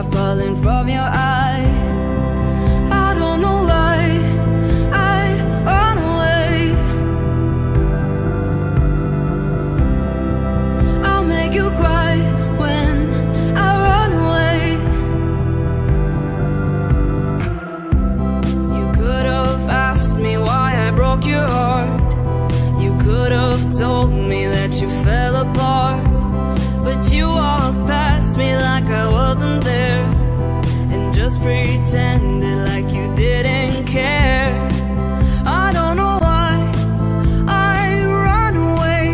are falling from your eye. I don't know why I run away. I'll make you cry when I run away. You could have asked me why I broke your heart. You could have told me that you fell apart. But you walked past me like I wasn't there, and just pretended like you didn't care. I don't know why I run away.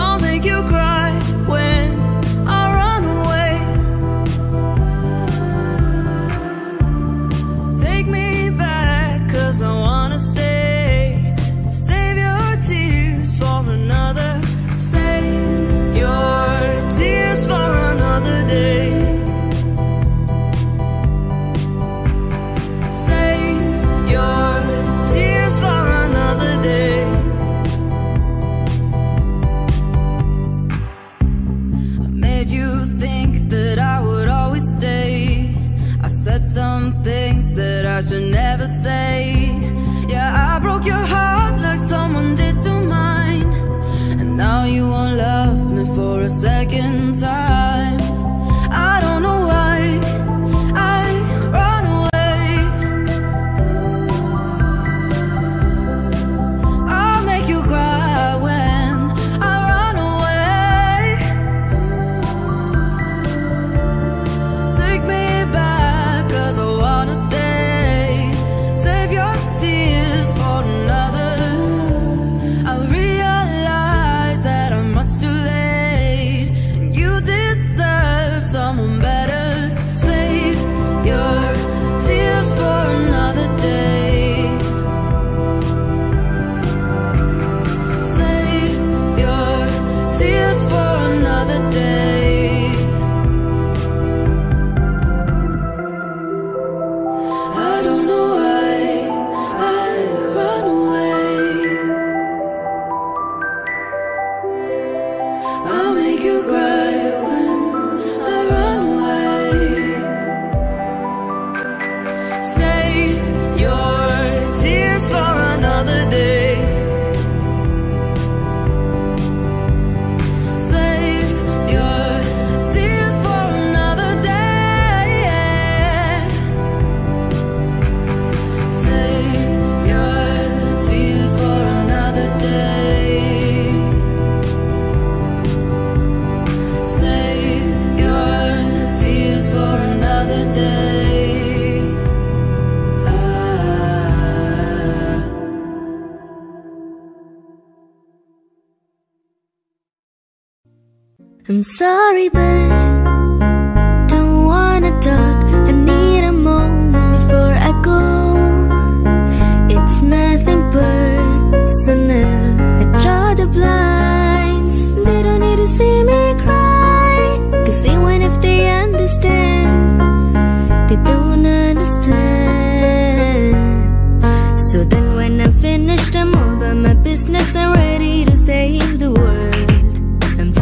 I'll make you cry when I run away. Take me back, 'cause I wanna stay. Some things that I should never say. Yeah, I broke your heart like someone did to mine, and now you won't love me for a second time. I don't know why I run away. I'll make you cry when I run away. Take me back, 'cause I wanna stay. Save your tears for another. I realize that I'm much too late, and you deserve someone better. Save your tears for another day. Save your tears for another day. I'm sorry, but don't wanna talk. I need a moment before I go. It's nothing personal. I draw the blinds. They don't need to see me cry, 'cause even if they understand, they don't understand. So then when I'm finished, I'm all by my business. I'm ready to save the world.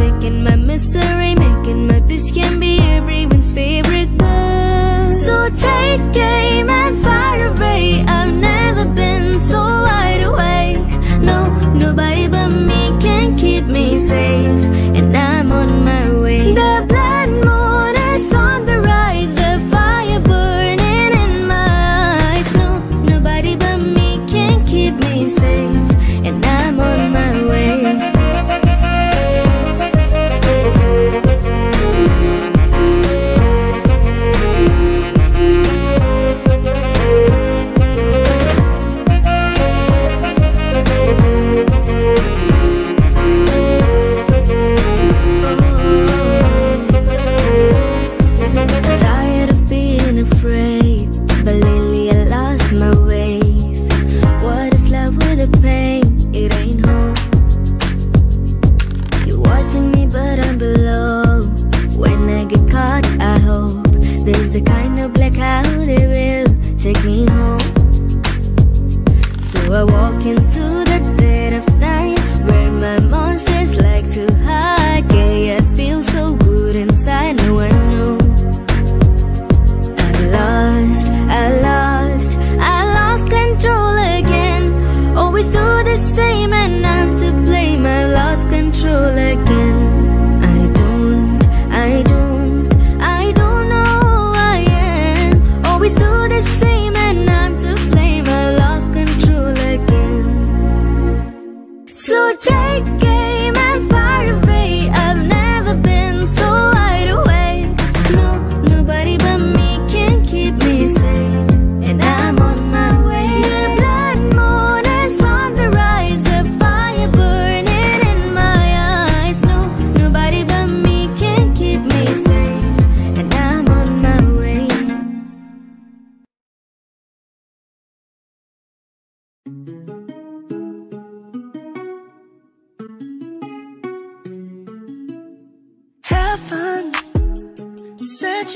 Taking my misery, making my bitch can be everyone's favorite girl. So take aim and fire away. I've never been so wide awake. No, nobody but me can keep me safe, and I'm on my way. The blood moon is on the rise, the fire burning in my eyes. No, nobody but me can keep me safe, and I'm on my way.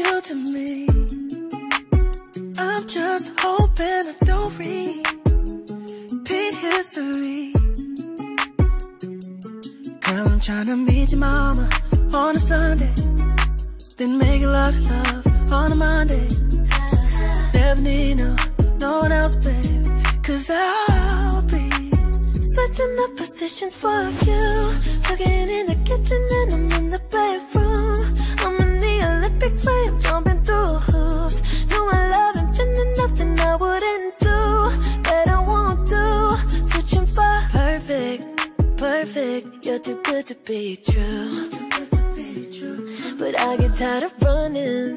real to me. I'm just hoping I don't repeat history. Girl, I'm trying to meet your mama on a Sunday, then make a lot of love on a Monday. Never need no one else, babe, 'cause I'll be switching the positions for you. Cooking in the kitchen and I'm in the bedroom. I'm in the Olympics where you're jumping through hoops. Know I love him, and there's nothing I wouldn't do that I won't do. Switching for perfect, perfect. You're too good to be true, but I get tired of running.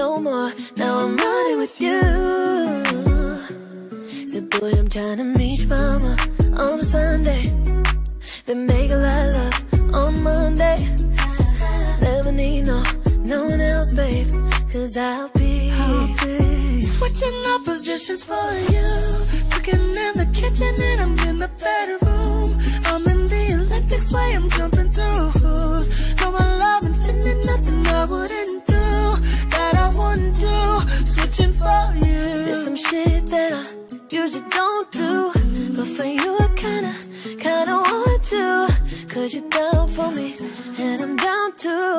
No more, now I'm running with you. Said, boy, I'm trying to meet your mama on a Sunday, then make a lot of love on Monday. Never need no one else, babe, 'cause I'll be switching up positions for you. Cooking in the kitchen and I'm in the bedroom. I'm in the Olympics where I'm jumping through hoops. No, I love and sending nothing I wouldn't do that I wouldn't do, switching for you. There's some shit that I usually don't do, but for you I kinda want to. 'Cause you're down for me, and I'm down too.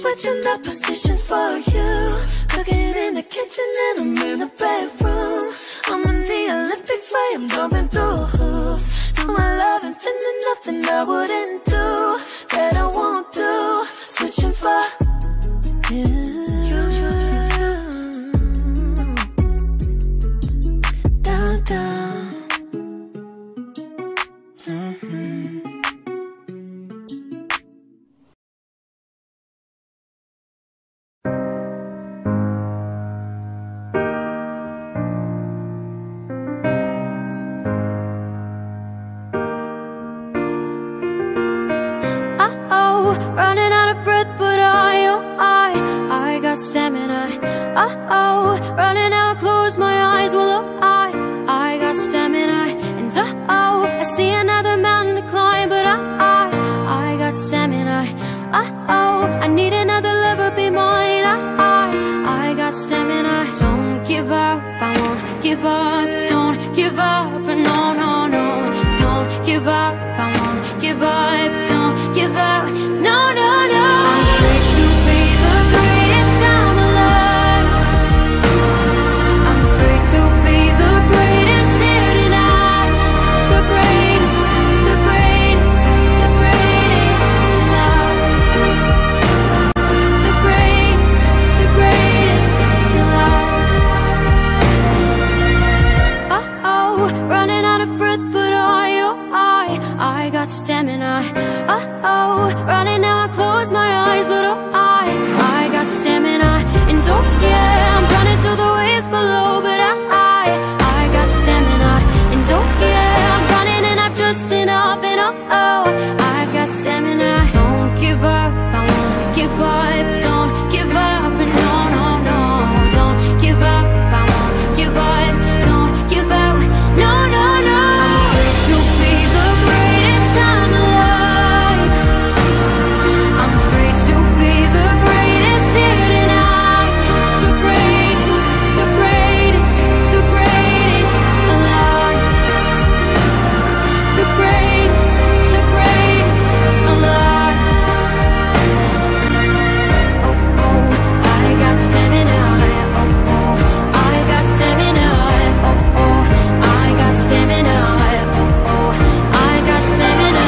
Switching the positions for you. Cooking in the kitchen and I'm in the bedroom. I'm in the Olympics where I'm jumping through hoops. Do my love and finding nothing I wouldn't do that I won't do, switching for you. Down, down. Running out of breath, but I got stamina. Running out, close my eyes. Well, I got stamina. And I see another mountain to climb, but I got stamina. I need another lover, be mine. I got stamina. Don't give up, I won't give up. Don't give up, no, no, no. Don't give up, I won't give up. Don't give up, no, no, no. I'm going to be the greatest I'm alive. I'm free to be the greatest here tonight. The greatest, the greatest, the greatest love. The greatest, the greatest love. Running out of breath, but I got stamina. Running now I close my eyes, but I got stamina. And yeah, I'm running to the waves below, but I got stamina. And yeah, I'm running and I've just enough. And I got stamina. Don't give up, I won't give up. Don't give up, and no, no, no. Don't give up, I won't give up. Don't give up, no, no, no. I'm free to be the greatest I'm alive. I'm free to be the greatest here tonight. The greatest, the greatest, the greatest alive. The greatest, the greatest alive. Oh, oh, I got stamina. Oh, oh, I got stamina. Oh, oh, I got stamina. Oh, oh, I got stamina.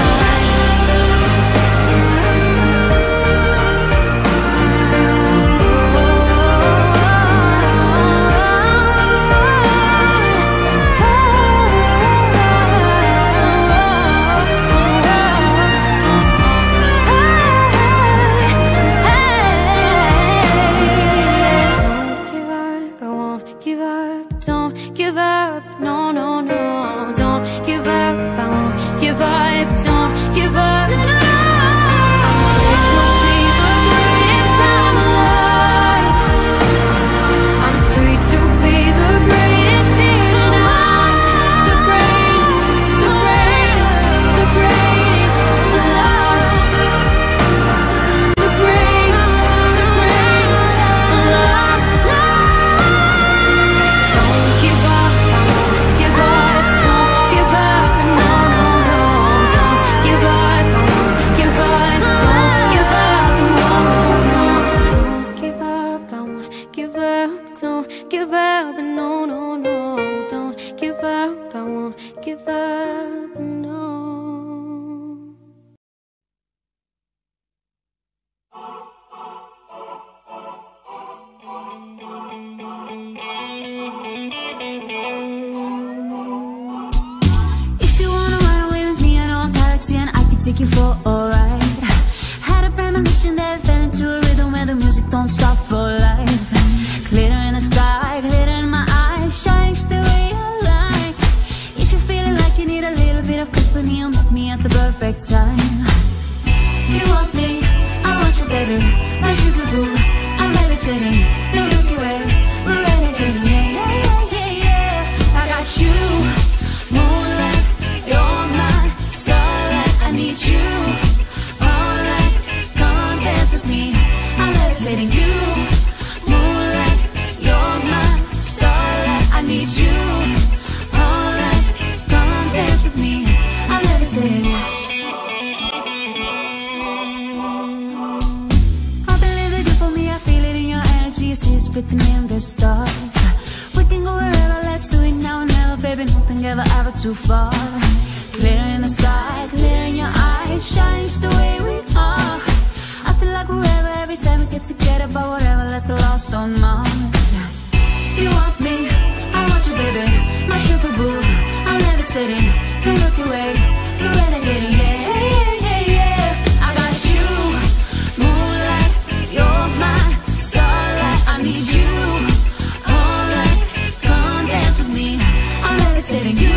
Don't give up, I won't give up. Don't give up, no, no, no. Don't give up, I won't give up. Don't give up, no, no, no. I'm free to be the greatest I'm alive. I'm free to be the greatest here tonight. The greatest, the greatest, the greatest alive. The greatest, the greatest. up, and no, don't give up, I won't give up, and no. If you wanna run away with me and all galaxy, and I can take you for a ride. Had a premonition that fell into a rhythm where the music don't stop for life. Glitter in the sky, glitter in my eyes, shines the way I like. If you're feeling like you need a little bit of company, you'll meet me at the perfect time. You want me, I want you, baby, my sugar boo, I'm levitating, the Milky Way, we're renegading, yeah. I got you, moonlight, you're my starlight, I need you, all right, come on, dance with me, I'm levitating you. Written in the stars, we can go wherever, let's do it now and never, baby, nothing ever too far. Clear in the sky, clear in your eyes, shines the way we are. I feel like wherever, every time we get together, but whatever, let's get lost on Mars. You want me, I want you, baby, my sugar boo, I'm levitating, the Milky Way, the renegading, yeah. I got you, moonlight, you're my I need you, alright, come dance with me, I'm levitating you,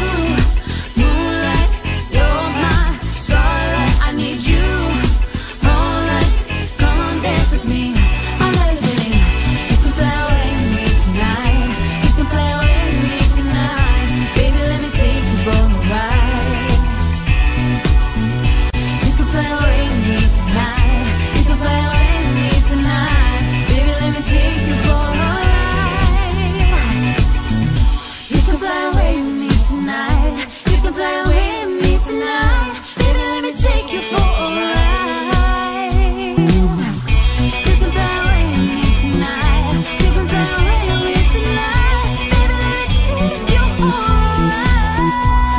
moonlight, you're my starlight, I need you, alright, come dance with me, I'm levitating. You can fly away with me tonight, you can fly away with me tonight, baby, let me take you for a ride. You can fly away with me tonight, you can fly away with me tonight, baby, let me take you. Fly away with me tonight, baby, let me take you for a ride. You can fly away with me tonight, you can fly away with me tonight, baby, let me take you for a ride. You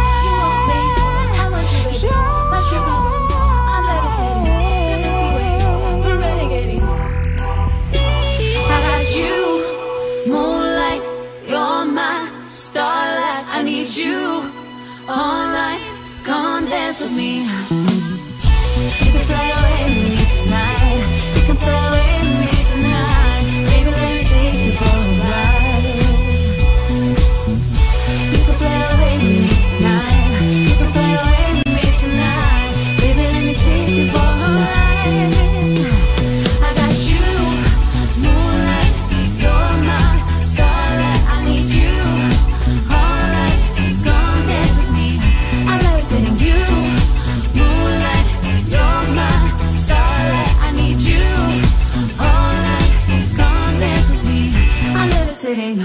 want me, I want you, baby, my sugar, I'm levitating, the Milky Way, we're renegading. I got you, moonlight, you're my starlight, I need you. All night, come on, dance with me. You can fly away with me tonight, you can fly away with me tonight, baby, let me take you for a ride. You can fly away with me tonight, you can fly away with me tonight, baby, let me take you for a ride. I got you, moonlight, you're my starlight, I need you. Sitting.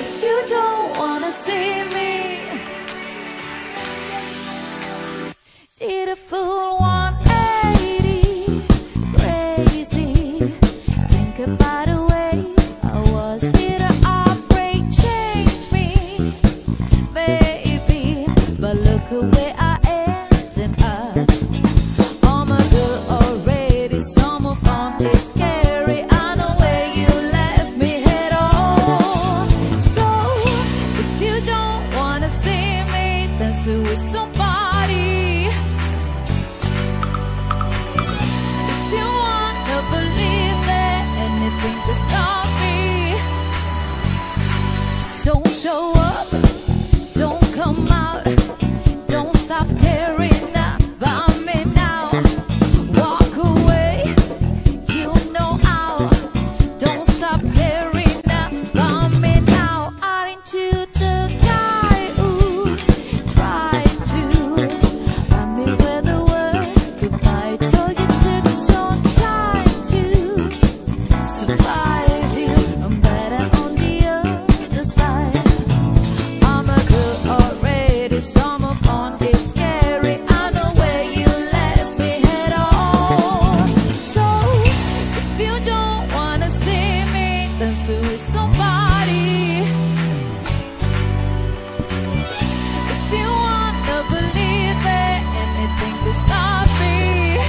If you don't wanna see me, did a fool want? With somebody to with somebody. If you wanna believe it and they think it's not free,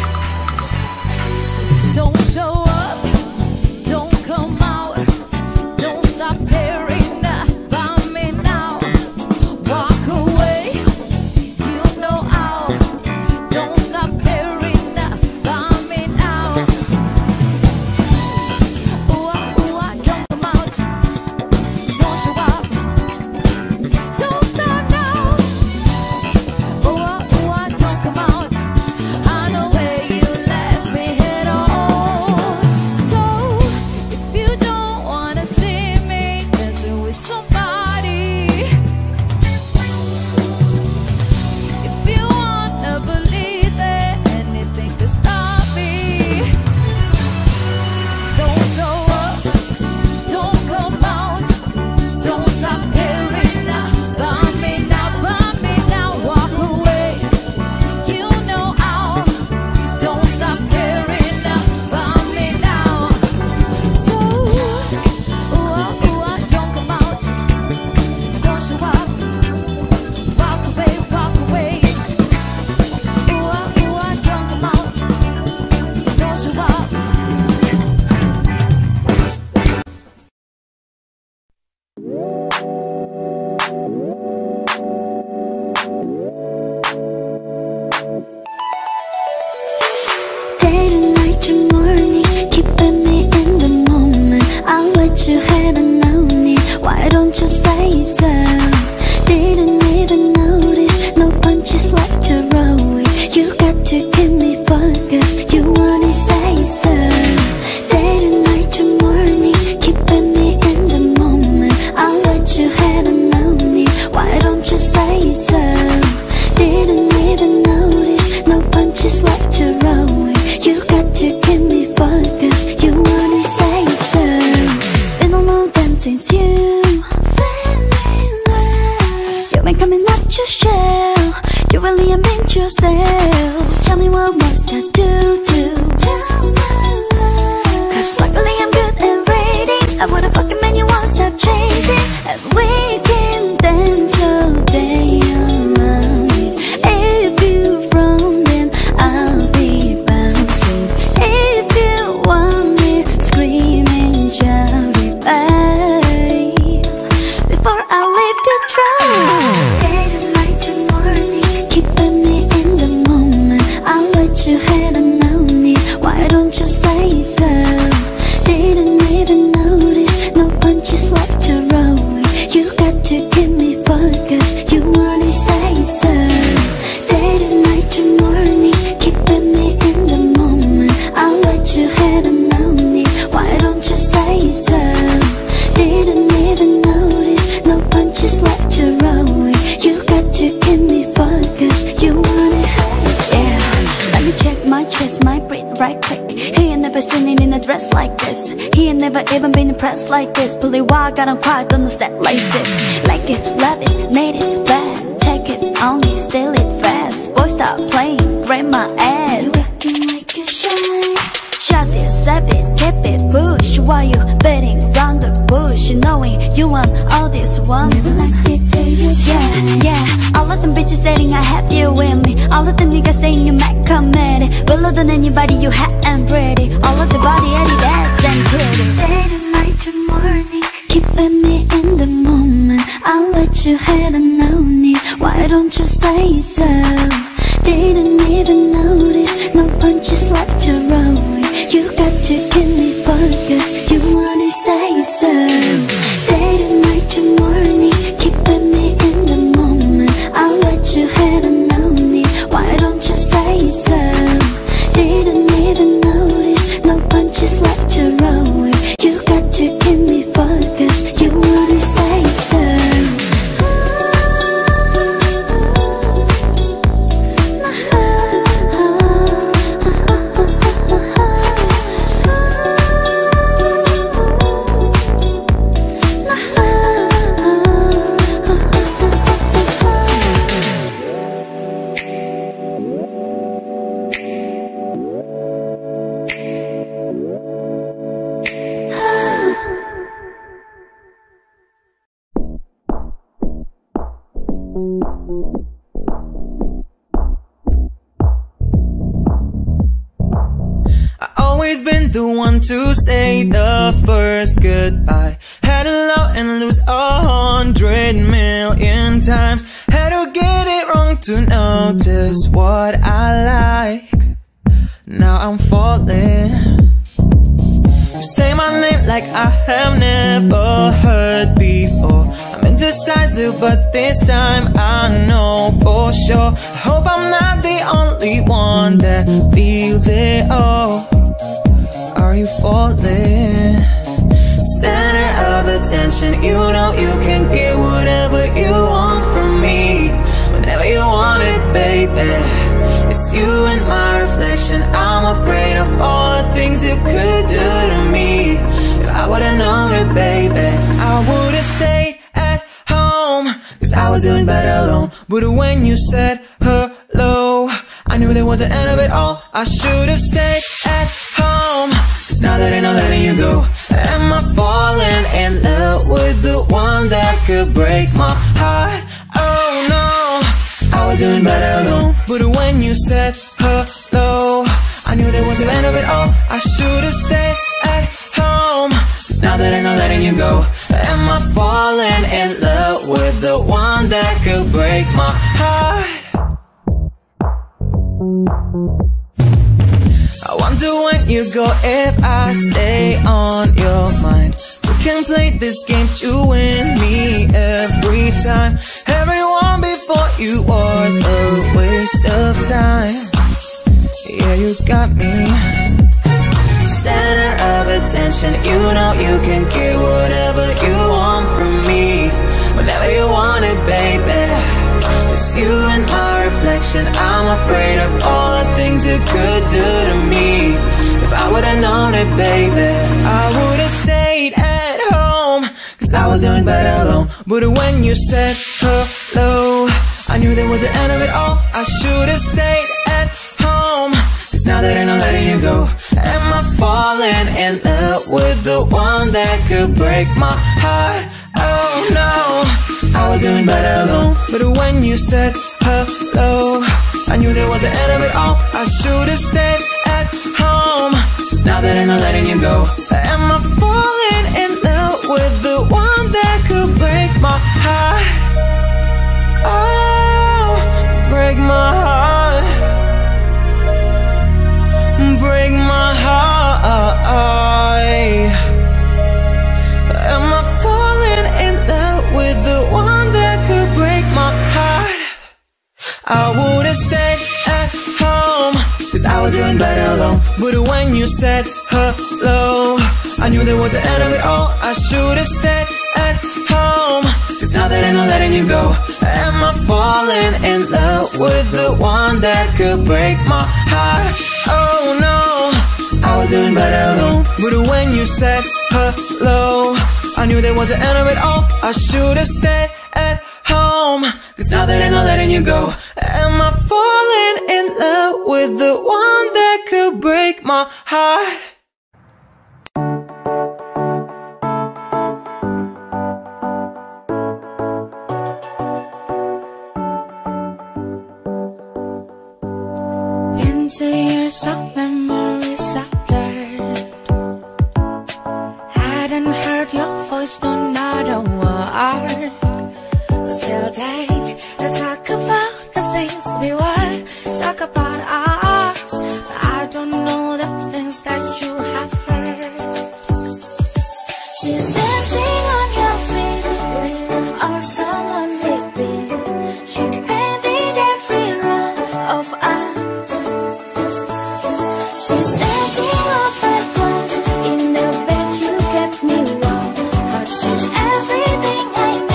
don't show up, don't come out, don't stop caring about me now. Walk away, you know how, don't stop caring about me now. Ooh, I don't come out, don't show up, don't stop now. Ooh, I don't come out, I know where you left me at all. So if you don't wanna see me dancing with somebody, if you wanna believe that anything can stop me, don't show up, don't come out, don't stop caring about me now, walk away, you know how, don't stop caring about me now. So, ooh, don't come out, don't show up, walk away, ooh, don't come out, don't show up. Day to night to morning, keeping me in the moment. I wish you hadn't known it. Why don't you say so? Didn't even notice, no punches left to roll it. You got to keep me focused, you wanna say so. Day to night to morning, keeping me in the moment. I wish you hadn't known it. Why don't you say so? Didn't even notice, no punches left to roll it. You got to keep me focused, you wanna say so. It's been a long time since you fell in love. You ain't coming up your shell, you really invent yourself. Tell me what must I do to tell my love? Cause luckily I'm good at reading, I wanna fucking man you won't stop chasing. And we can dance all day around it. If you from then, I'll be bouncing. If you want me, scream and shout it back before I leave you dry. Day to night to morning, keeping me in the moment. I wish you hadn't known it. Why don't you say so? Didn't even notice, no punches left to roll it. You got to keep me focused, you wanna say so. Day to night to morning, keeping me in the moment. I wish you hadn't known it. Why don't you say so? Didn't even notice, no punches left to roll it. You got to keep me focused, you wanna say yeah. Let me check my chest, my breath, right quick. He ain't never seen it in a dress like this. He ain't never even been impressed like this. Believe why I got on quiet on the step like it. Like it, love it, need it, bad. Take it, only steal it fast. Boy, stop playing, grab my ass. You acting like a shy. Shut it, sap it, keep it, push. Why you betting round the bush, knowing you want all this one? Never liked it till you got it. Yeah, all of them bitches saying I have you with me. All of them niggas saying you might come at it. Better than anybody you had and pretty. All of the body and the ass and pretty. Day to night to morning, keeping me in the moment. I wish you hadn't known it. Why don't you say so? Didn't even notice, no punches left to roll it. You got to keep me focused, you wanna say so. Day to night to morning, keeping me in the moment. I wish you hadn't known it. Why don't you say so? Didn't even notice, no punches left to roll it. You got to keep me focused, you wanna say so. always been the one to say the first goodbye. Had to love and lose 100 million times. Had to get it wrong to know just what I like. Now I'm falling. You say my name like I have never heard before. I'm indecisive, but this time I know for sure. I hope I'm not the only one that feels it all. Are you falling? Center of attention, you know you can get whatever you want from me. Whenever you want it, baby. It's you and my reflection. I'm afraid of all the things you could do to me. If I would've known it, baby, I would've stayed at home, cause I was doing better alone. But when you said hello, I knew there was an end of it all. I should've stayed at home, cause now that I'm not letting you go. Am I falling in love with the one that could break my heart? Oh no, I was doing better alone. But when you said hello, I knew there was an end of it all. I should've stayed at home, cause now that I'm not letting you go. Am I falling in love with the one that could break my heart? I wonder when you go if I stay on your mind. We can play this game to win me every time. Everyone before you was a waste of time. Yeah, you got me. Center of attention, you know you can get whatever you want from me. Whenever you want it, baby. It's you and my reflection. I'm afraid of all the things you could do to me. If I would've known it, baby, I would've stayed at home, cause I was doing better alone. But when you said hello, I knew there was an end of it all. I should've stayed at home, cause now that I'm not letting you go. Am I falling in love with the one that could break my heart? Oh no, I was doing better alone. But when you said hello, I knew there was an end of it all. I should've stayed at home, now that I'm not letting you go. Am I falling in love with the one that could break my heart? Oh, break my heart. Break my heart. I would've stayed at home, cause I was doing better alone. But when you said hello, I knew there was an end of it all. I should've stayed at home, cause now that I'm not letting you go. Am I falling in love with the one that could break my heart? Oh no, I was doing better alone. But when you said hello, I knew there was an end of it all. I should've stayed at home, cause now that I'm not letting you go. Am I falling in love with the one that could break my heart? Into your soft memories I blurred. Hadn't heard your voice, no, not a word. Still day to talk about the things we were, talk about us, but I don't know the things that you have heard. She's dancing on your feet, or someone living. She painted every run of us. She's dancing off that one in the bed you kept me warm. But she's everything I need.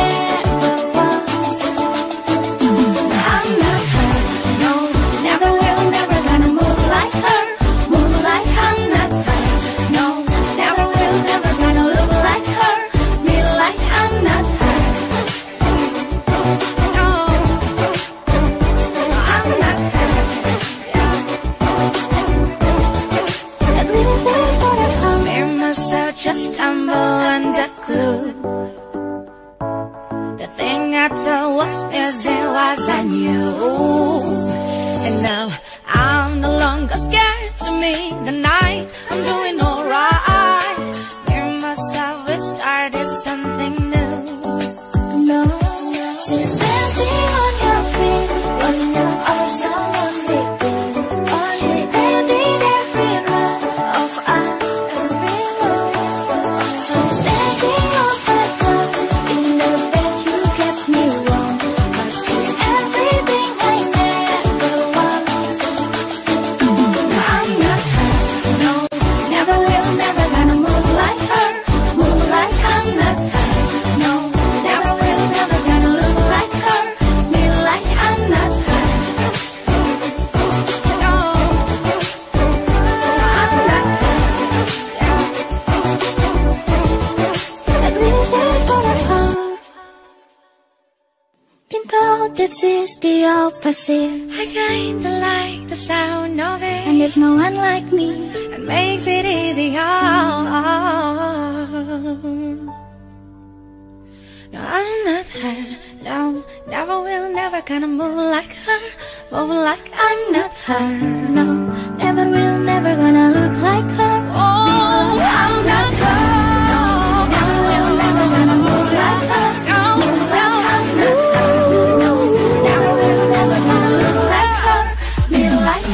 I'm no it's just the opposite. I kinda like the sound of it, and there's no one like me that makes it easier. No, I'm not her, no, never will, never gonna move like her, move like I'm not her, no, never will, never gonna look like her. Oh, I'm not her, no, never will, never gonna move like her.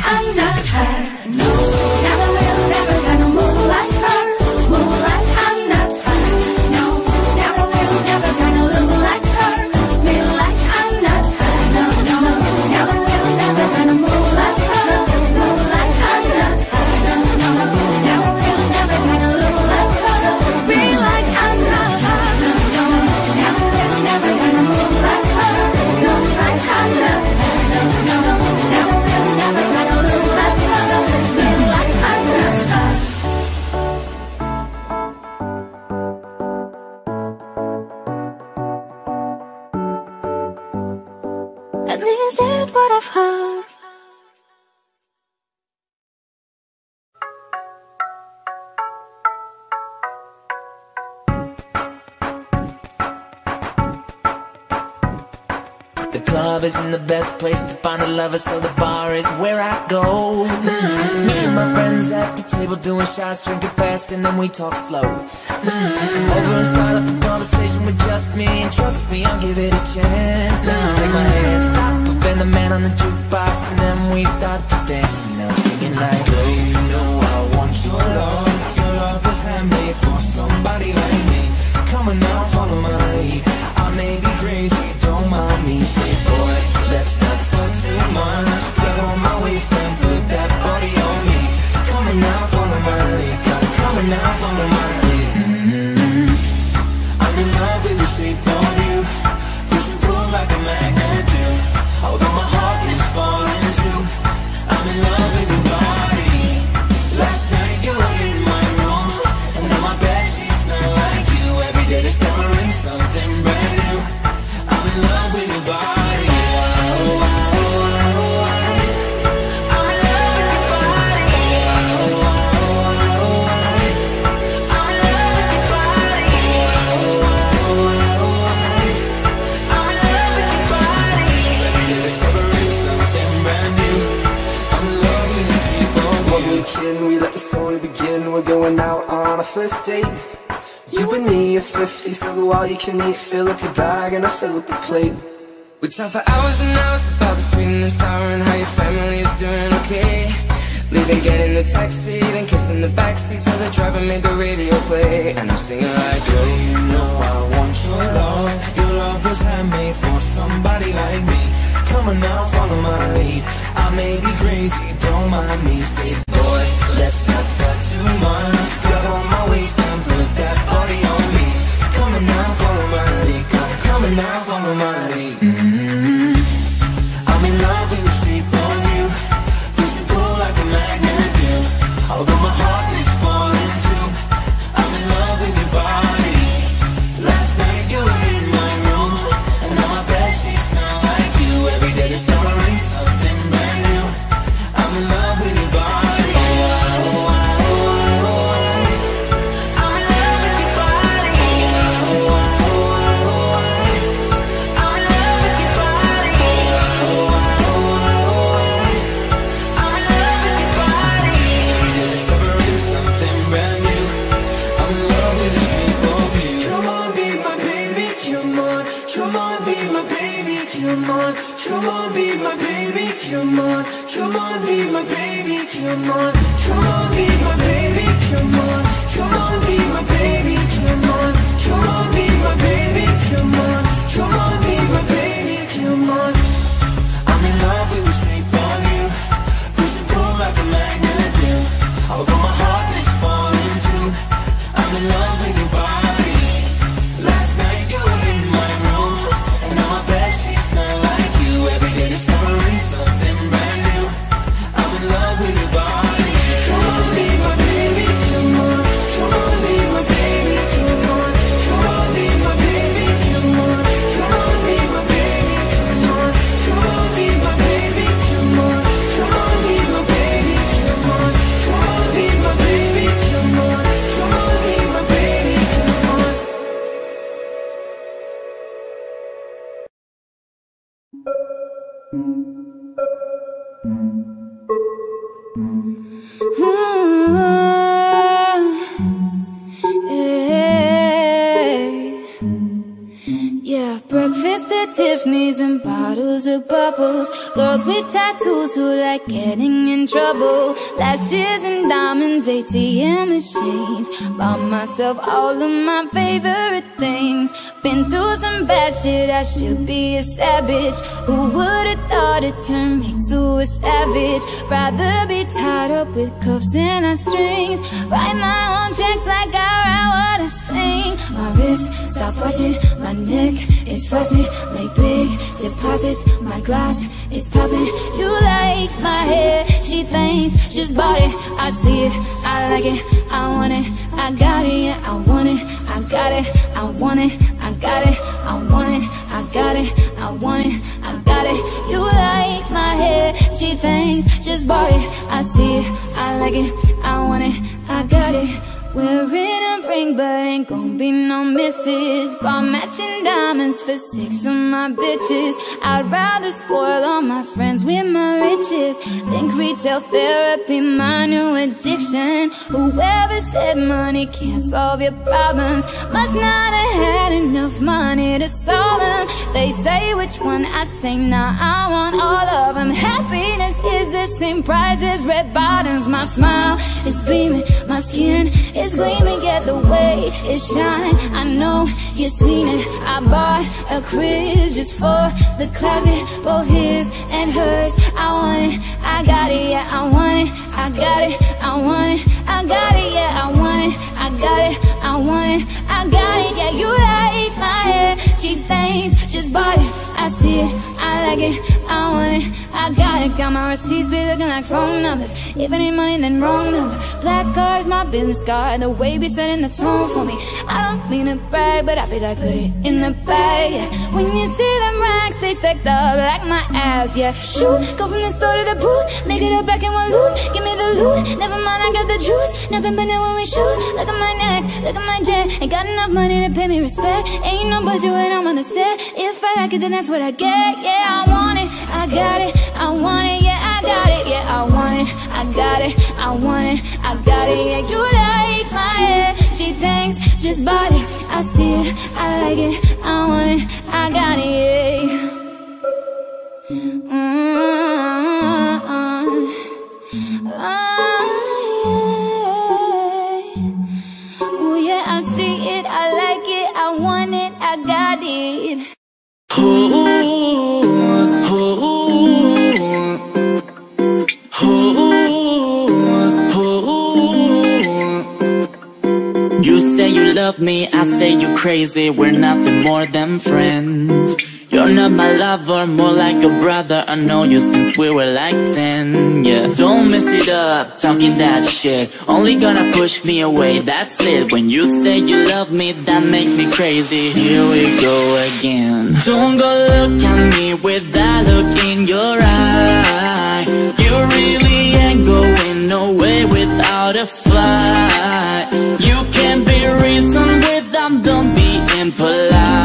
I'm not her, no, never will, never gonna move like her, move like I'm not her, no, never will, never gonna look like her, feel like I'm not her, no, no, never will, never gonna move like her, move like I'm not her, no, no, never will, never gonna look like her, feel like I'm not her, no, never will, never gonna move like her, move like I'm not her, no, never will, never gonna. At least that's what I've heard. The club isn't the best place to find a lover, so the bar is where I go. Me and my friends at the table doing shots, drinking fast, and then we talk slow. Over and start up a conversation with just me, and trust me, I'll give it a chance. Take my hand, stop, then the man on the jukebox, and then we start to dance. And I'm singing like, girl, you know I want your love. Your love is handmade for somebody like me. Come on now, follow my lead. I may be crazy, don't mind me. Say, boy, let's not talk too much. Grab on my waist and put that body on me. Come on now, follow my lead. Come on now, follow my lead. I'm in love with the shape of you. Push and pull like a magnet do. Although my heart is falling too, I'm in love with your body. Last night you were in my room, and now my bed sheets smell like you. Every day discovering something brand new. I'm in love with your body. We let the story begin. We're going out on a first date. You and me are thrifty, so go all you can eat. Fill up your bag and I fill up your plate. We talk for hours and hours about the sweet and the sour and how your family is doing okay. Leaving, getting the taxi, then kissing the backseat till the driver made the radio play. And I'm singing like, girl, you know I want your love. Your love was handmade for somebody like me. Come on now, follow my lead. I may be crazy, don't mind me. Say, boy, let's not talk too much. Grab on my waist and put that body on me. Come on now, follow my lead. Come on now, follow my lead. I'm in love with the shape of you. Push and pull like a magnet do. Although my heart is falling too, I'm in love with your body. Last night you were in my room, and now my bed sheets smell like you. Every day discovering something brand new. I'm in love with your body. Come on, be my baby, come on. Come on, be my baby, come on. Come on, be my baby, come on. Come on, be my baby, come on. Come on, be my baby, come on. Come on, be my baby, come on. I'm in love with the shape of you. Push and pull like a magnet do. Although my heart is falling too, I'm in love with your body. Last night you were in my room, and now my bed sheets smell like. Every day discovering something brand new. I'm in love with your body. sneezing bottles of bubbles. Girls with tattoos who like getting in trouble. Lashes and diamonds, ATM machines. Bought myself all of my favorite things. Been through some bad shit, I should be a savage. Who would've thought it turned me to a savage? Rather be tied up with cuffs and our strings. Write my own checks like I write what I sing. My wrist, stop watching, my neck is fuzzy. Make big deposits, my glass is popping. You like my hair, she thinks she's bought it. I see it, I like it, I want it, I got it, yeah, I want it, I got it, I want it, I got it, I want it, I got it, I want it, I got it. You like my hair, she thinks she's bought it. I see it, I like it, I want it, I got it. Wearing a ring, but ain't gon' be no misses. Bought matching diamonds for 6 of my bitches. I'd rather spoil all my friends with my riches. Think retail therapy, my new addiction. Whoever said money can't solve your problems must not have had enough money to solve them. They say which one, I say nah, I want all of them. Happiness is the same price as red bottoms. My smile is beaming, my skin is it's gleaming, get the way it shine. I know you've seen it. I bought a crib just for the closet, both his and hers. I want it, I got it, yeah, I want it, I got it, I want it, I got it, yeah, I want it, I got it, I want it, I got it, yeah. You like my hair, she thinks just bought it. I see it, I like it, I want it, I got it. Got my receipts be looking like phone numbers. If I need money, then wrong number. Black card is my business card. The way be setting the tone for me. I don't mean to brag, but I be like, put it in the bag. Yeah. When you see them racks, they stacked up like my ass. Yeah, shoot, go from the store to the booth, make it up back in one loop. Give me the loot, never mind, I got the juice. Nothing but it when we shoot. Look at my neck, look at my jet. Ain't got enough money to pay me respect. Ain't no budget when I'm on the set. If I like it, then that's what I get. Yeah, I want it, I got it, I want it, yeah, I got it, yeah, I want it, I got it, I want it, I got it, yeah. You like my hair, she thinks just bought it. I see it, I like it, I want it, I got it, yeah. Oh yeah, I see it, I like it, I want it, I got it. You say you love me, I say you crazy. We're nothing more than friends. You're not my lover, more like a brother. I know you since we were like 10, yeah. Don't mess it up, talking that shit. Only gonna push me away, that's it. When you say you love me, that makes me crazy. Here we go again. Don't go look at me with that look in your eye. You really ain't going nowhere without a fight. You can't be reasoned with them, don't be impolite.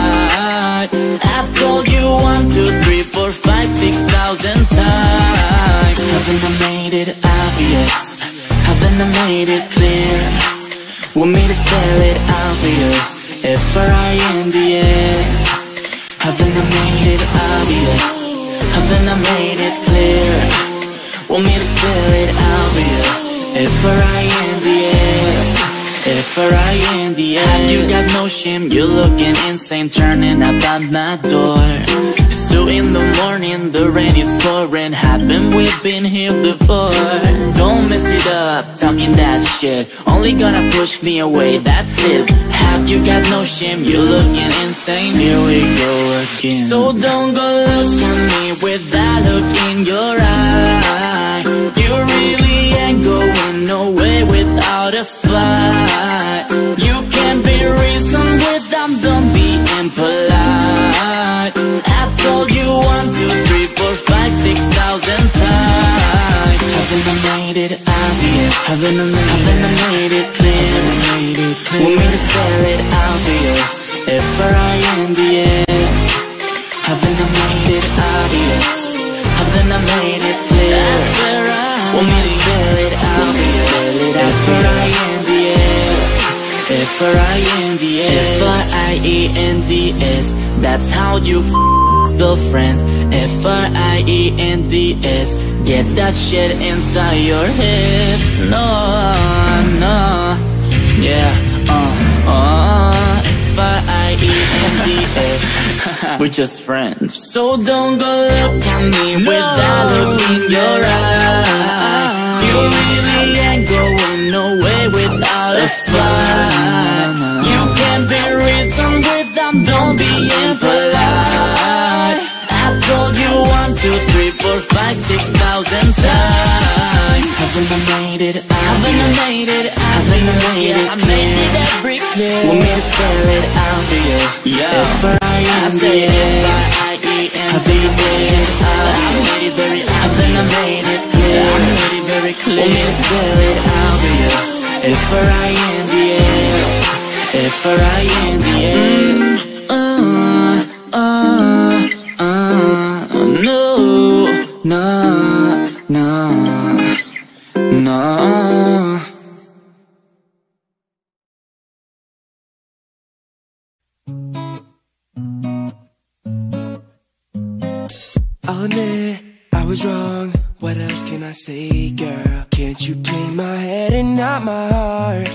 I told you 1, 2, 3, 4, 5, 6,000 times. Haven't I made it obvious? Haven't I made it clear? Want me to spell it obvious? F-R-I-N-D-S. Haven't I made it obvious? Haven't I made it clear? Want me to spell it obvious? F-R-I-N-D-S. F-R-I-N-D-S. Have you got no shame? You're looking insane, turning up at my door. It's 2 in the morning, the rain is pouring. Haven't we been here before? Don't mess it up, talking that shit. Only gonna push me away, that's it. Have you got no shame? You're looking insane. Here we go again. So don't go look at me with that look in your eye. You really ain't going nowhere without a fly. You can't be reasoned with them, don't be impolite. I told you 1, 2, 3, 4, 5, 6,000 times. Haven't I made it obvious? Haven't I made it clear? Want me to spell it obvious? F-R-I-N-D-S. Haven't I made it obvious? Haven't I made it clear? Want me to spell it obvious? F-R-I-N-D-S. F-R-I-N-D-S. F-R-I-E-N-D-S, that's how you spell friends. F-R-I-E-N-D-S, get that shit inside your head. No, yeah, F-R-I-E-N-D-S, we're just friends. So don't go look at me without look in your eye. You really ain't going nowhere without a sign. You can't be reasoned with them, don't be impolite. I told you 1, 2, 3, 4, 5, 6,000 times. I think I made it, I think I made it, I think I made it, I made it every clear. Want me to spell it out for you? I say it, F-R-I-E-N-D-S, I made it very, I think I made it clear. I made it very clear. Want me to spell it out for you? F-R-I-N-D-S, F-R-I-N-D-S. No. I'll admit I was wrong. What else can I say, girl? Can't you play my head and not my heart?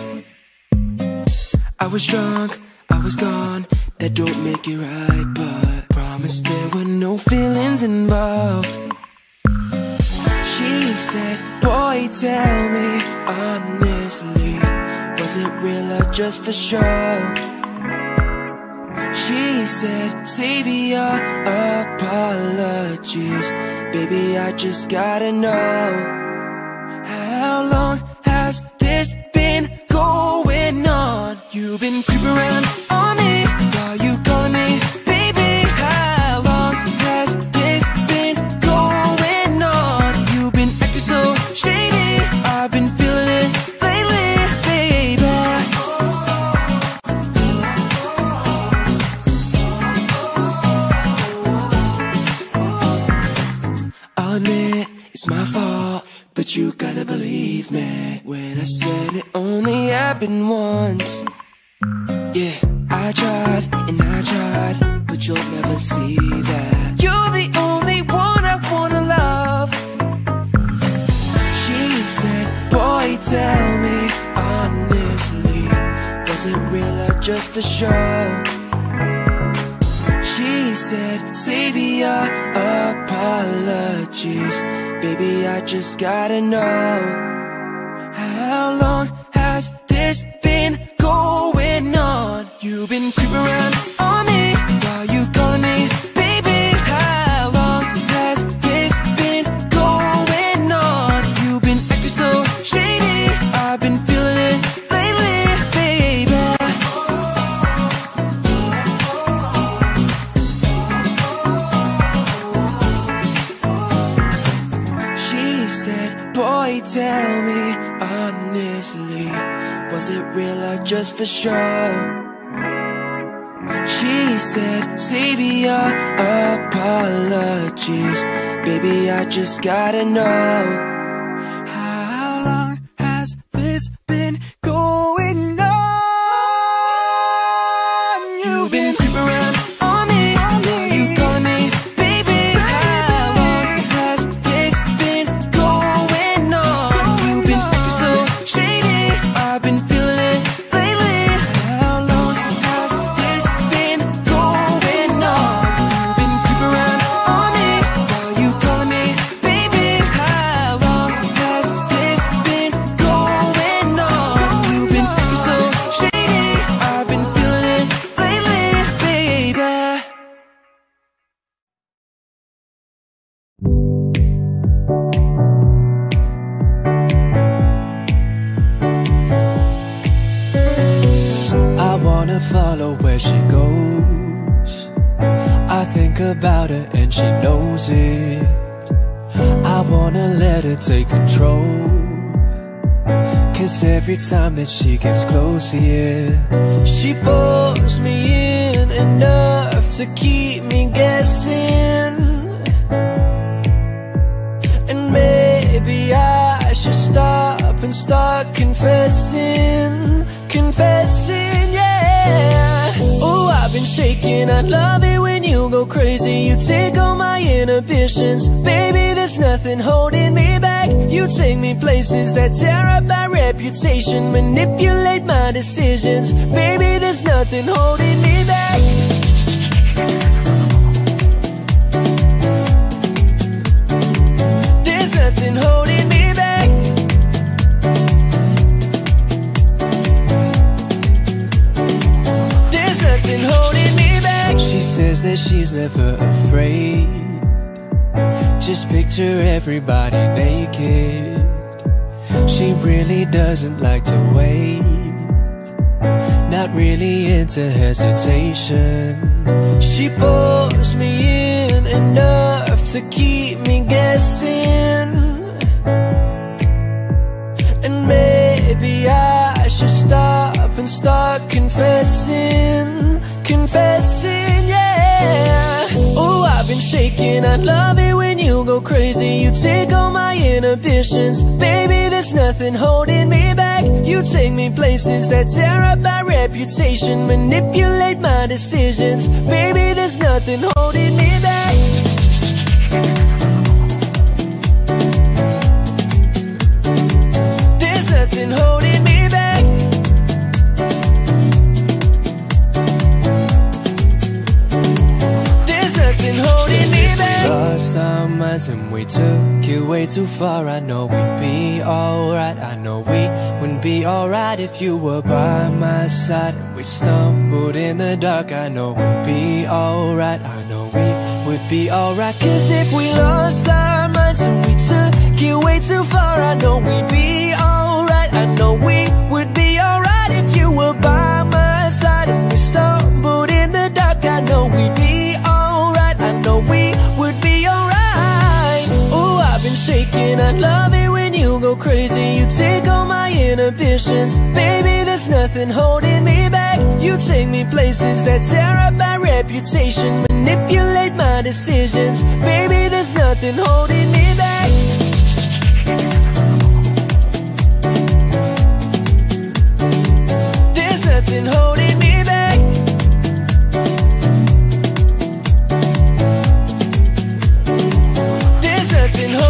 I was drunk, I was gone. That don't make it right, but promise there were no feelings involved. She said, boy, tell me honestly, was it real or just for show? She said, save your apologies, baby, I just gotta know. How long has this been going on? You've been creeping around on me while you calling me. It's my fault, but you gotta believe me when I said it only happened once. Yeah, I tried and I tried, but you'll never see that. You're the only one I wanna love. She said, boy, tell me honestly, was it real or just for show? She said, save your apologies, baby, I just gotta know. How long has this been going on? You've been creeping around on me while you calling me. Tell me honestly, was it real or just for show? She said, save your apologies, baby, I just gotta know. How long has this been going on? You've been creeping around. Follow where she goes. I think about her and she knows it. I wanna let her take control, cause every time that she gets close, yeah, she pulls me in enough to keep me guessing. And maybe I should stop and start confessing. Confessing, yeah. Oh, shaking. I love it when you go crazy. You take all my inhibitions. Baby, there's nothing holding me back. You take me places that tear up my reputation. Manipulate my decisions. Baby, there's nothing holding me back. Nothing holding me back. There's nothing holding me back. She says that she's never afraid. Just picture everybody naked. She really doesn't like to wait. Not really into hesitation. She pulls me in enough to keep me guessing, and maybe I should stop and start confessing, confessing, yeah. Oh, I've been shaking. I love it when you go crazy. You take all my inhibitions. Baby, there's nothing holding me back. You take me places that tear up my reputation. Manipulate my decisions. Baby, there's nothing holding me back. There's nothing holding me back. There's nothing holding me back. Lost our minds and we took it way too far. I know we'd be alright. I know we wouldn't be alright if you were by my side. We stumbled in the dark. I know we'd be alright. I know we would be alright. Cause if we lost our minds and we took it way too far, I know we'd be alright. I know we would be alright if you were by my side. And we stumbled in the dark. I know we'd be alright. I know we would be alright. Oh, I've been shaking. I love it when you go crazy. You take all my inhibitions. Baby, there's nothing holding me back. You take me places that tear up my reputation. Manipulate my decisions. Baby, there's nothing holding me back. There's nothing holding me back. There's nothing holding me back.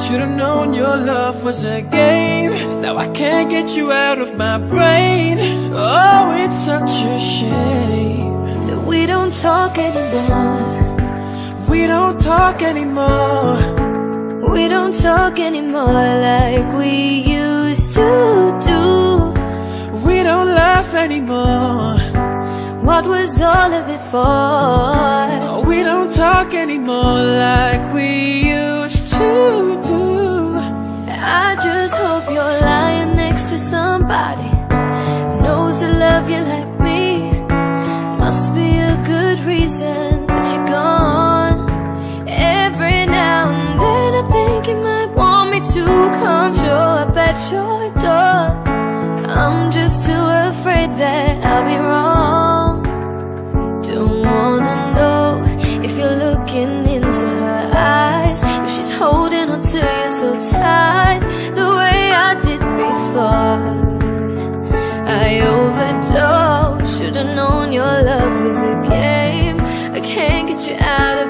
Should've known your love was a game. I can't get you out of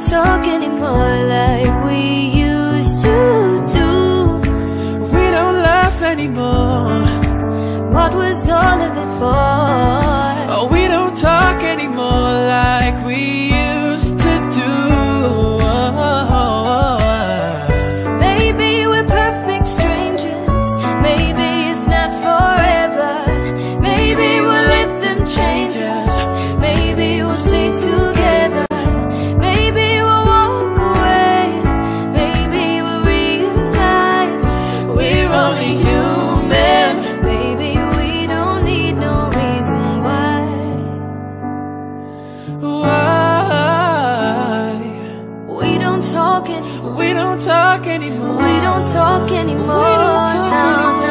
don't talk anymore like we used to do. We don't laugh anymore. What was all of it for? Oh, we don't talk anymore like we used to do. Maybe we're perfect strangers. Maybe it's not forever. Maybe we'll let them change us. Maybe we'll stay together. Maybe we'll walk away. Maybe we'll realize we're only human. Maybe we don't need no reason why. Why? We don't talk anymore. We don't talk anymore. We don't talk anymore. We don't talk anymore. No, no.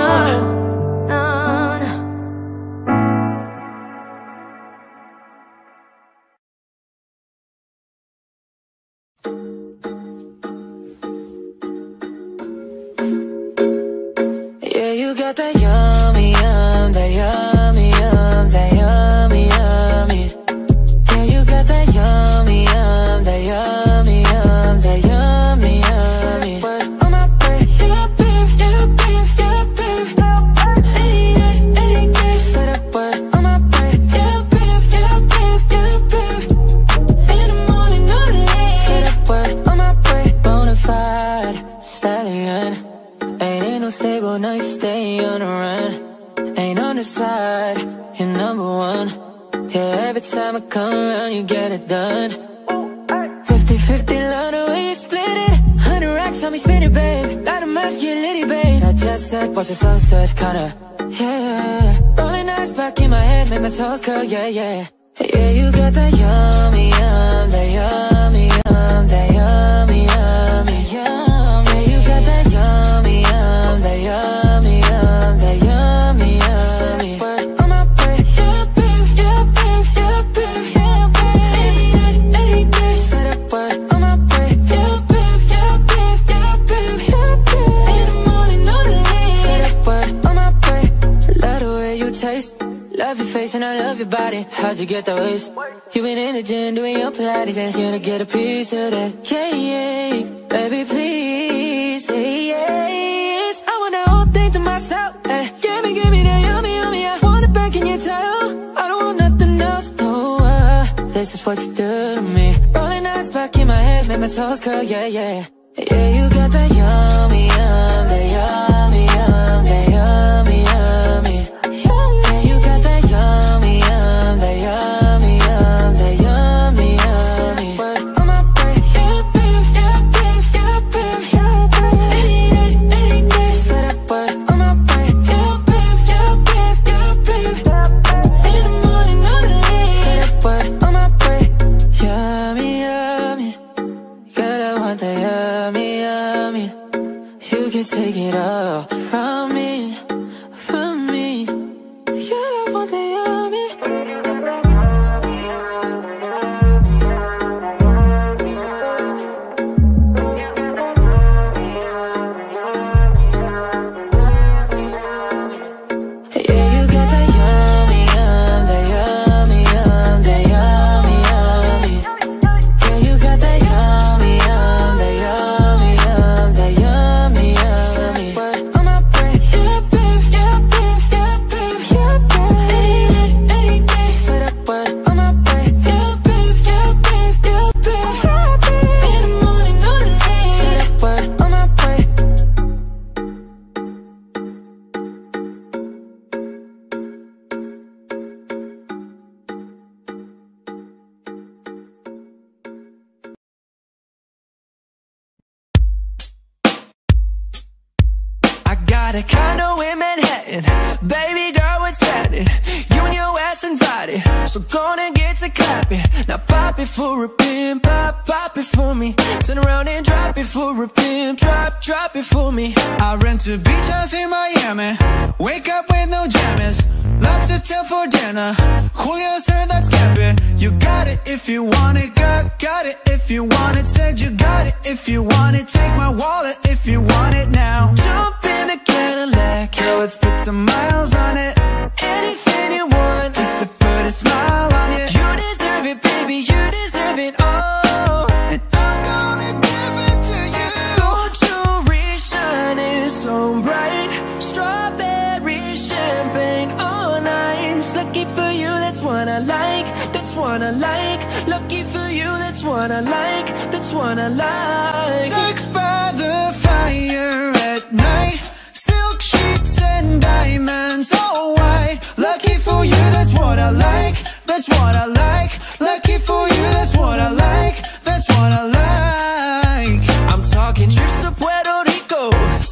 one I like. Lucky for you, that's one I like. That's one I like. Sex by the fire at night, silk sheets and diamonds all white. Lucky for you, that's what I like. That's what I like. Lucky for you, that's what I like. That's what I like. I'm talking trips to Puerto Rico.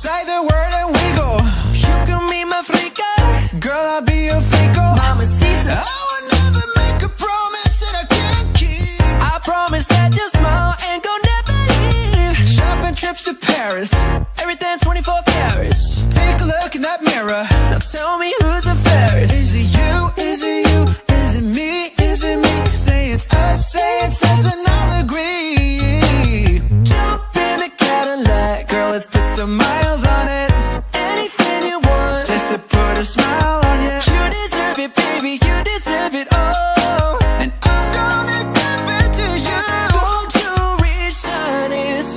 Say the word and we go. You can be my freaka. Girl, I'll be your fico. Mamacita. Oh, promise that you'll smile and go never leave. Shopping trips to Paris, everything 24 carats. Take a look in that mirror, now tell me who's the fairest. Is it you? Is it you? Is it me? Is it me? Say it's us, say it's us, and I'll agree. Jump in the Cadillac, girl, let's put some miles on it. Anything you want, just to put a smile on you. You deserve it, baby, you deserve it all. And I'm gonna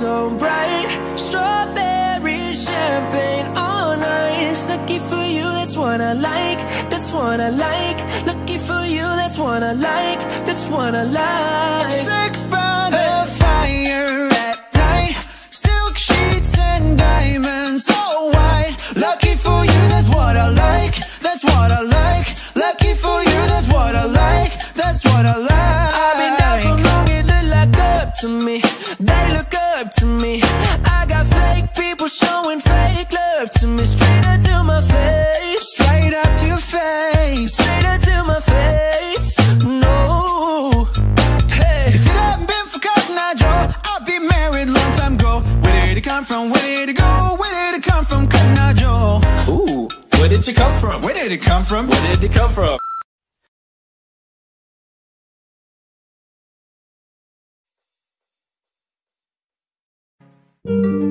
so bright, strawberry champagne all night. Lucky for you, that's what I like. That's what I like. Lucky for you, that's what I like. That's what I like. Sex by the fire at night, silk sheets and diamonds all white. Lucky for you, that's what I like. That's what I like. Lucky for you, that's what I like. That's what I like. I've been down so long, it look like up to me. They look up to me. I got fake people showing fake love to me. Straight up to my face. Straight up to your face. Straight up to my face. No. Hey. If it hadn't been for Cotton Eye Joe, I'd be married long time ago. Where did it come from? Where did it go? Where did it come from, Cotton Eye Joe? Ooh, where did you come from? Where did it come from? Where did it come from? Oh,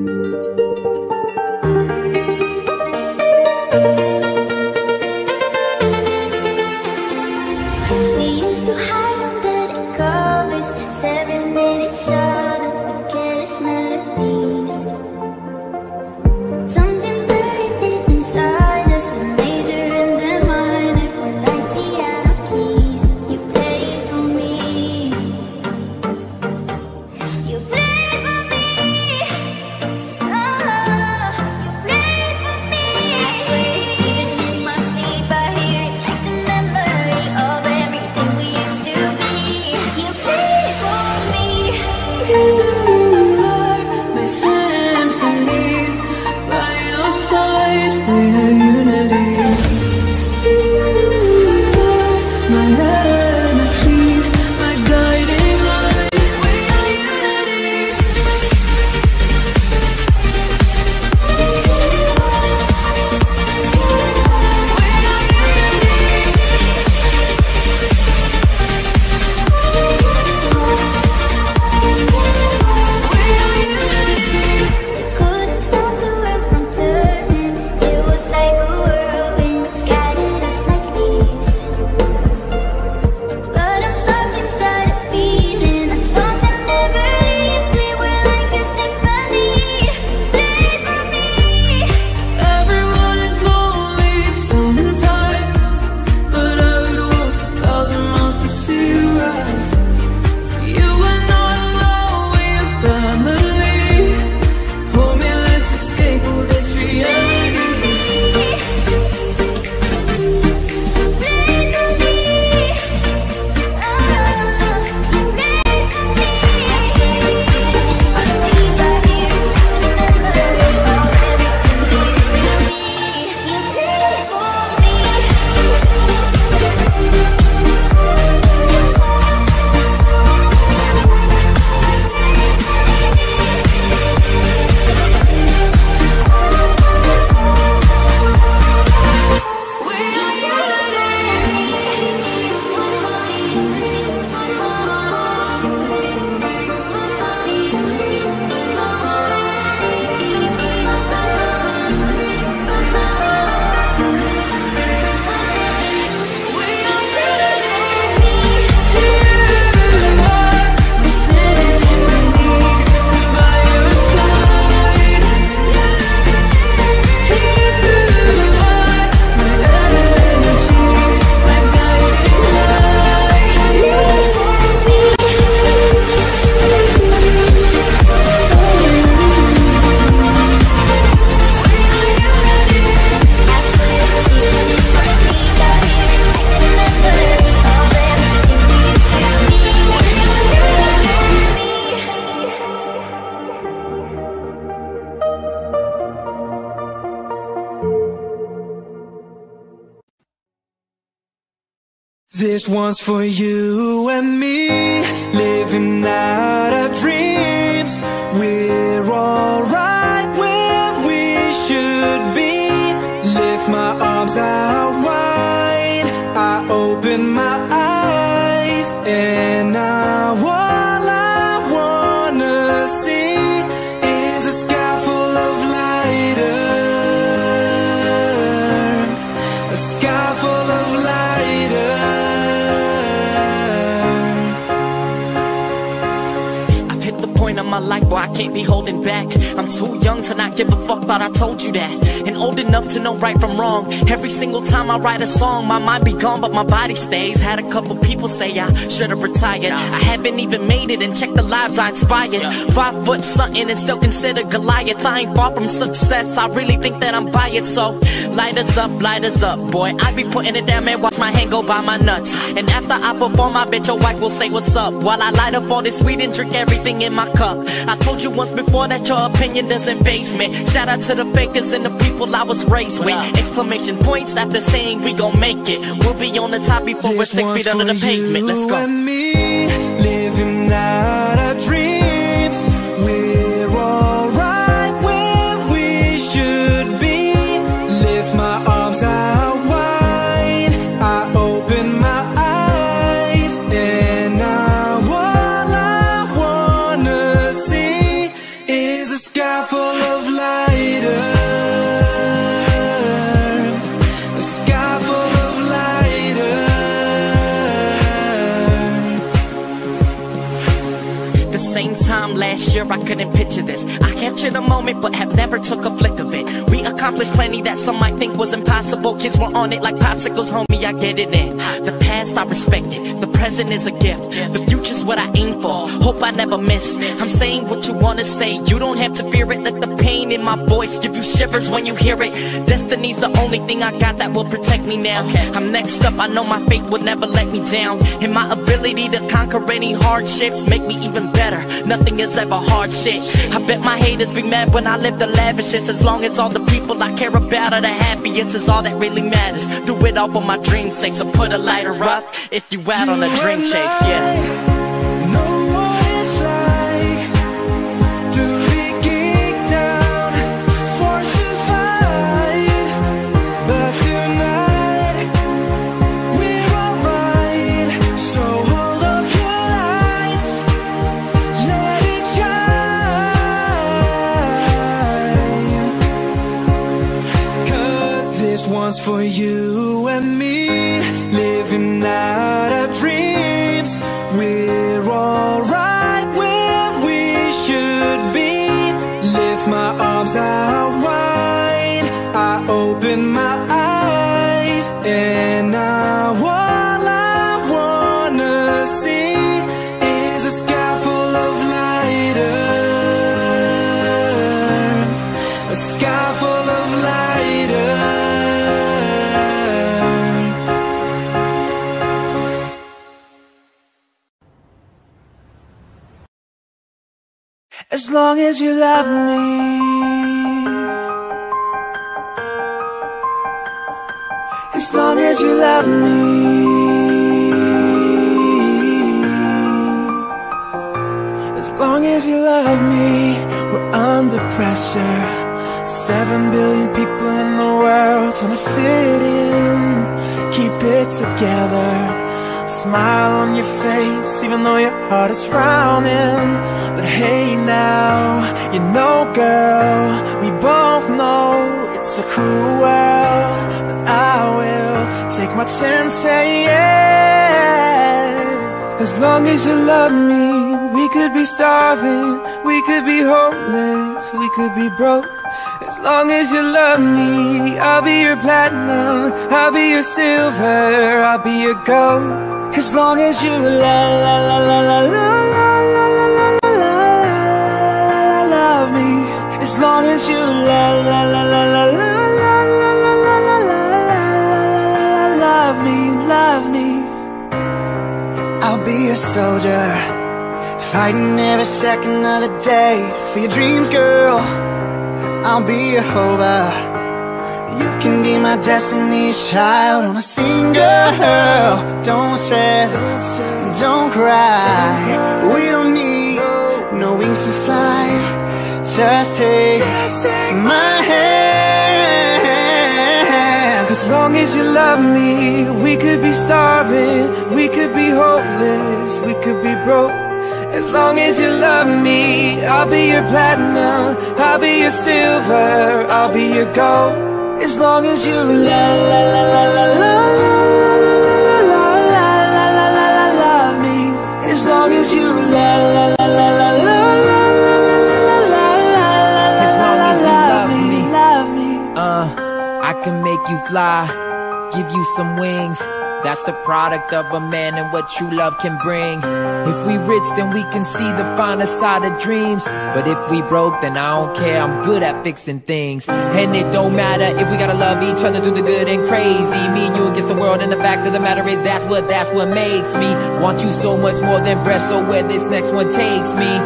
This one's for you and me, living out our dreams. We're all right where we should be. Lift my arms out wide, I open my eyes, and I walk. My life where I can't be holding back. I'm too young to not give a fuck, but I told you that. And old enough to know right from wrong. Every single time I write a song, my mind be gone, but my body stays. Had a couple people say I should've retired. I haven't even made it, and check the lives I inspired. 5 foot something and still considered Goliath. I ain't far from success, I really think that I'm by it. So light us up, boy. I be putting it down, man, watch my hand go by my nuts. And after I perform, I bet your wife will say what's up, while I light up all this weed and drink everything in my cup. I told you once before that your opinion doesn't base me. Shout out to the fakers and the people I was raised with. Exclamation points after saying we gon' make it. We'll be on the top before we're 6 feet under the pavement. Let's go. And me, living out our dreams. We're all right where we should be. Lift my arms out wide, I open my eyes, and same time last year I couldn't picture this. I captured a moment but have never took a flick of it. We accomplished plenty that some might think was impossible. Kids were on it like popsicles, homie, I get it in. The past I respect it, the present is a gift. The future's what I aim for, hope I never miss. I'm saying what you wanna say, you don't have to fear it. Let the pain in my voice give you shivers when you hear it. Destiny's the only thing I got that will protect me now. I'm next up, I know my faith will never let me down. And my ability to conquer any hardships make me even better. Nothing is ever hard shit. I bet my haters be mad when I live the lavishest. As long as all the people I care about are the happiest is all that really matters. Do it all for my dream's sake, so put a lighter up if you out on a dream chase, yeah. This one's for you and me, living out our dreams. We're all right where we should be. Lift my arms out wide, I open my eyes, and I walk. As long as you love me, as long as you love me, as long as you love me, we're under pressure. 7 billion people in the world trying to fit in, keep it together. Smile on your face, even though your heart is frowning. But hey now, you know girl, we both know it's a cruel world. But I will take my chance, say yes. As long as you love me, we could be starving, we could be homeless, we could be broke. As long as you love me, I'll be your platinum, I'll be your silver, I'll be your gold. As long as you love me, as long as you love me, I'll be a soldier, fighting every second of the day for your dreams, girl. I'll be a hoba, You can be my destiny's child. I'm a single. Don't stress, don't cry. We don't need no wings to fly. Just take my hand. As long as you love me, we could be starving, we could be hopeless, we could be broke. As long as you love me, I'll be your platinum, I'll be your silver, I'll be your gold. As long as you love me, as long as you love me, I can make you fly, give you some wings. That's the product of a man and what true love can bring. If we rich, then we can see the finer side of dreams. But if we broke, then I don't care, I'm good at fixing things. And it don't matter if we gotta love each other, do the good and crazy. Me and you against the world, and the fact of the matter is that's what makes me want you so much more than breath. So where this next one takes me,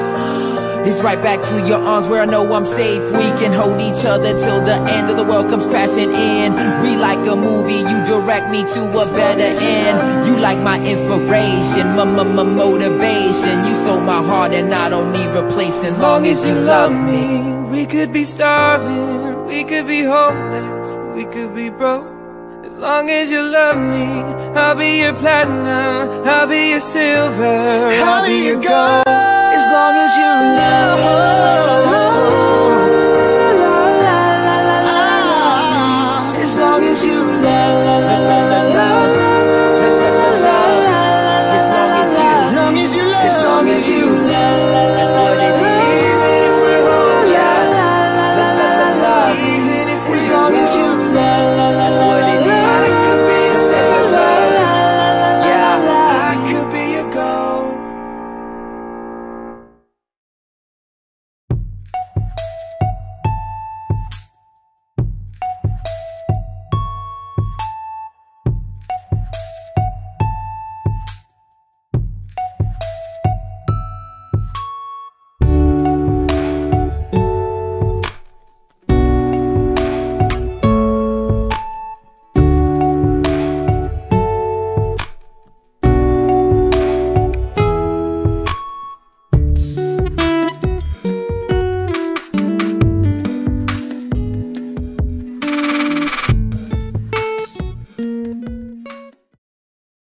it's right back to your arms where I know I'm safe. We can hold each other till the end of the world comes crashing in. We like a movie, you direct me to a better end. You like my inspiration, motivation. You stole my heart and I don't need replacing. As long as you love me, we could be starving, we could be homeless, we could be broke. As long as you love me, I'll be your platinum, I'll be your silver, I'll be your gold. As long as you love me.